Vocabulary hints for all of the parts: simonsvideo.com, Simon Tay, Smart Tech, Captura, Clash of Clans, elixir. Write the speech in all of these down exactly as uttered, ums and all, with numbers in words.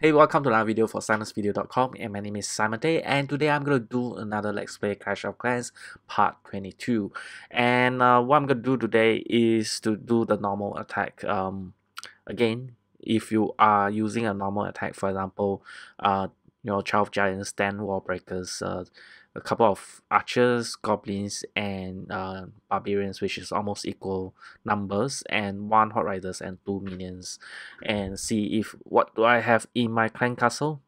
Hey, welcome to another video for simons video dot com, and my name is Simon Tay, and today I'm going to do another Let's Play Clash of Clans part twenty-two. And uh, what I'm going to do today is to do the normal attack. Um, again, if you are using a normal attack, for example, uh, you know, twelve giants, ten wall breakers, uh, a couple of archers, goblins, and uh, barbarians, which is almost equal numbers, and one hot riders and two minions, and see if what do I have in my clan castle.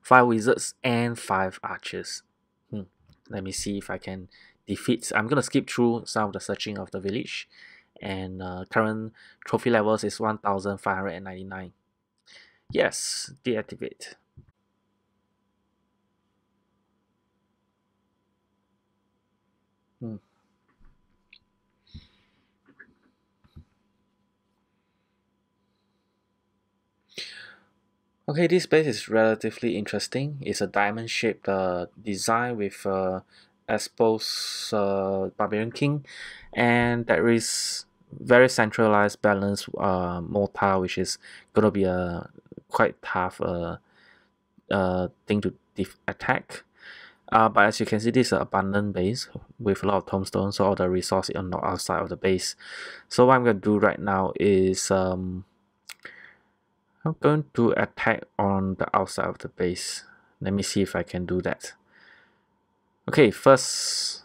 Five wizards and five archers. Hmm. Let me see if I can defeat. I'm gonna skip through some of the searching of the village, and uh, current trophy levels is one thousand five hundred and ninety nine. Yes, deactivate. Hmm. Okay, this base is relatively interesting. It's a diamond shaped uh, design with uh, Espo's uh, Barbarian King, and there is very centralized balanced uh, mortar, which is going to be a quite tough uh, uh, thing to attack. Uh, but as you can see, this is an abundant base with a lot of tombstones, so all the resources are not outside of the base. So what I'm going to do right now is um, I'm going to attack on the outside of the base. Let me see if I can do that. Okay, first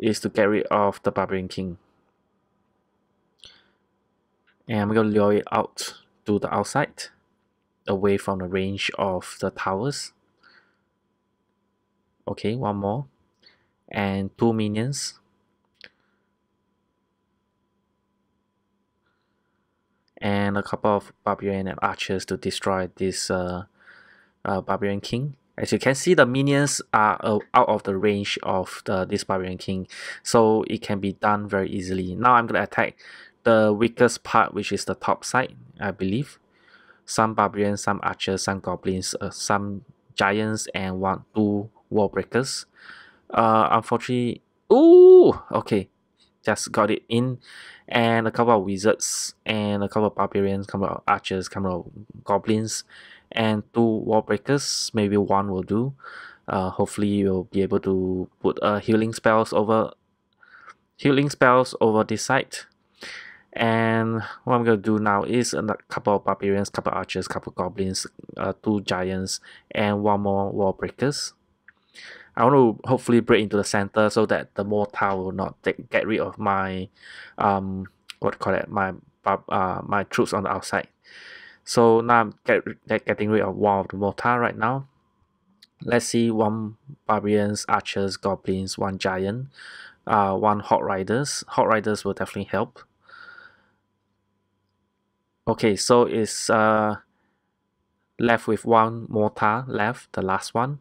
is to get rid of the Barbarian King, and I'm going to lure it out to the outside, away from the range of the towers. Okay, one more, and two minions, and a couple of barbarian and archers to destroy this uh, uh, Barbarian King. As you can see, the minions are uh, out of the range of the, this Barbarian King, so it can be done very easily. Now I'm going to attack the weakest part, which is the top side, I believe. Some barbarians, some archers, some goblins, uh, some giants, and one, two wall breakers. Uh, unfortunately, ooh, okay, just got it in, and a couple of wizards, and a couple of barbarians, couple of archers, couple of goblins, and two wall breakers. Maybe one will do. Uh, hopefully, you'll be able to put uh, healing spells over, healing spells over this side. And what I'm going to do now is a couple of barbarians, couple of archers, couple of goblins, uh, two giants, and one more wall breakers. I want to hopefully break into the center so that the mortar will not take, get rid of my, um, what do you call it, my, uh, my troops on the outside. So now I'm get, get, getting rid of one of the mortar right now. Let's see, one barbarians, archers, goblins, one giant, uh, one hot riders. Hot riders will definitely help. Okay, so it's uh, left with one mortar left, the last one.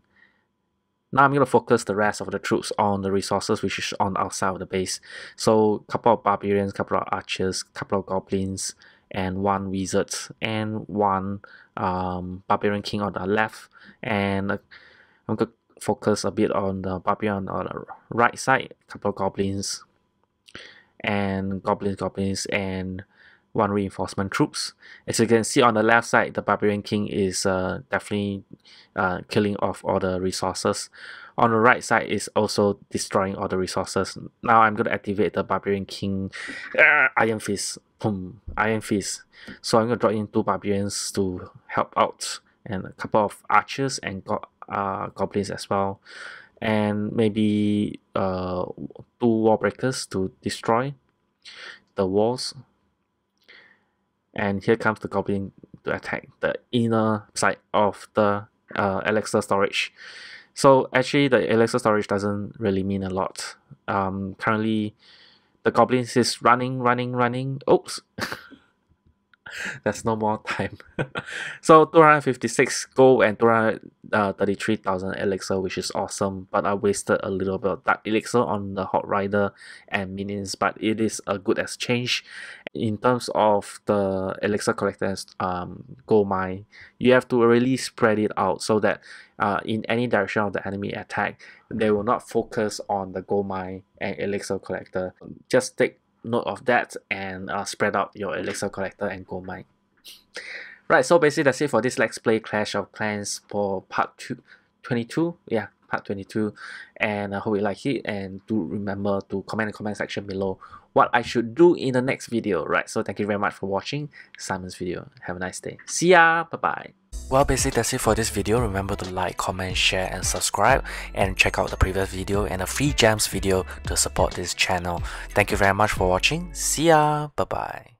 Now I'm going to focus the rest of the troops on the resources, which is on the outside of the base. So, couple of barbarians, couple of archers, couple of goblins, and one wizard, and one um, Barbarian King on the left. And I'm going to focus a bit on the barbarian on the right side, couple of goblins, and goblins, goblins, and one reinforcement troops. As you can see on the left side, the Barbarian King is uh, definitely uh, killing off all the resources. On the right side is also destroying all the resources. Now I'm going to activate the Barbarian King uh, Iron Fist. Boom, Iron Fist. So I'm going to draw in two barbarians to help out, and a couple of archers and go uh, goblins as well, and maybe uh, two wall breakers to destroy the walls. And here comes the goblin to attack the inner side of the uh, elixir storage. So actually the elixir storage doesn't really mean a lot. Um, currently the goblin is running, running, running. Oops, that's no more time. So two hundred fifty-six gold and two hundred thirty-three thousand elixir, which is awesome. But I wasted a little bit of that elixir on the hot rider and minions, but it is a good exchange. In terms of the elixir collectors um, gold mine, you have to really spread it out so that uh, in any direction of the enemy attack, they will not focus on the gold mine and elixir collector. Just take note of that and uh, spread out your elixir collector and go mine. Right, so basically that's it for this Let's Play Clash of Clans for part two, twenty-two. Yeah, part twenty-two. And I hope you like it, and do remember to comment in the comment section below what I should do in the next video. Right, so thank you very much for watching Simon's Video. Have a nice day. See ya. Bye bye. Well, basically that's it for this video. Remember to like, comment, share and subscribe, and check out the previous video and a free gems video to support this channel. Thank you very much for watching. See ya. Bye bye.